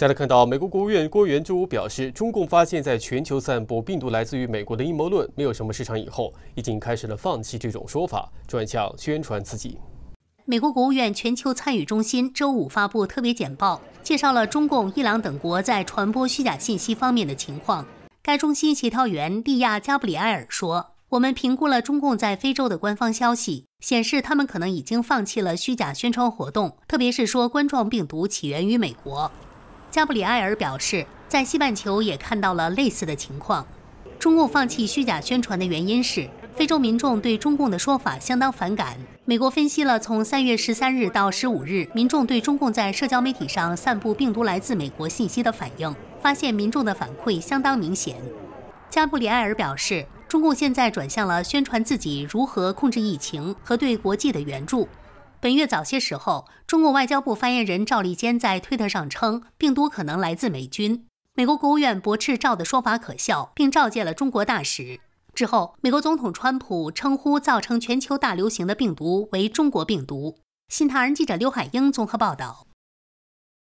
再来看到，美国国务院郭元珠表示，中共发现在全球散播病毒来自于美国的阴谋论没有什么市场以后，已经开始了放弃这种说法，转向宣传自己。 美国国务院全球参与中心周五发布特别简报，介绍了中共、伊朗等国在传播虚假信息方面的情况。该中心协调员利亚·加布里埃尔说：“我们评估了中共在非洲的官方消息，显示他们可能已经放弃了虚假宣传活动，特别是说冠状病毒起源于美国。”加布里埃尔表示，在西半球也看到了类似的情况。中共放弃虚假宣传的原因是， 非洲民众对中共的说法相当反感。美国分析了从3月13日到15日，民众对中共在社交媒体上散布病毒来自美国信息的反应，发现民众的反馈相当明显。加布里埃尔表示，中共现在转向了宣传自己如何控制疫情和对国际的援助。本月早些时候，中国外交部发言人赵立坚在推特上称，病毒可能来自美军。美国国务院驳斥赵的说法可笑，并召见了中国大使。 之后，美国总统川普称呼造成全球大流行的病毒为“中国病毒”。新唐人记者刘海英综合报道。